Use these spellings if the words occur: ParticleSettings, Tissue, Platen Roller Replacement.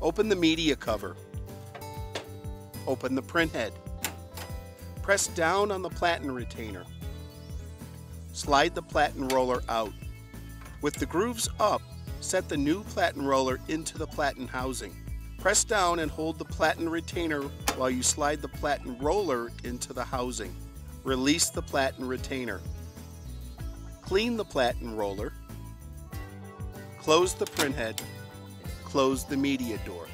Open the media cover. Open the printhead. Press down on the platen retainer. Slide the platen roller out. With the grooves up, set the new platen roller into the platen housing. Press down and hold the platen retainer while you slide the platen roller into the housing. Release the platen retainer. Clean the platen roller. Close the printhead. Close the media door.